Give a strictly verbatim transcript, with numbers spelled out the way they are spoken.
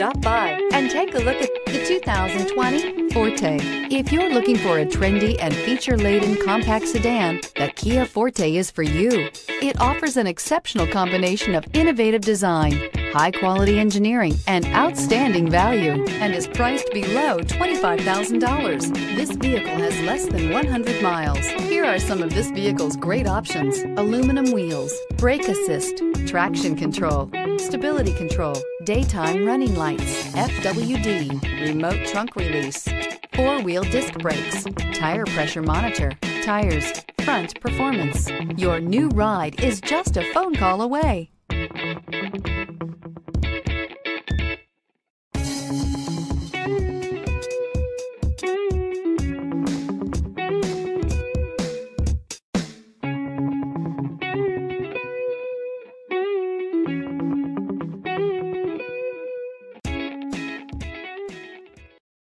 Stop by and take a look at the two thousand twenty Forte. If you're looking for a trendy and feature-laden compact sedan, the Kia Forte is for you. It offers an exceptional combination of innovative design, high-quality engineering, and outstanding value, and is priced below twenty-five thousand dollars. This vehicle has less than one hundred miles. Here are some of this vehicle's great options: aluminum wheels, brake assist, traction control, stability control, daytime running lights, F W D, remote trunk release, four-wheel disc brakes, tire pressure monitor, tires, front performance. Your new ride is just a phone call away.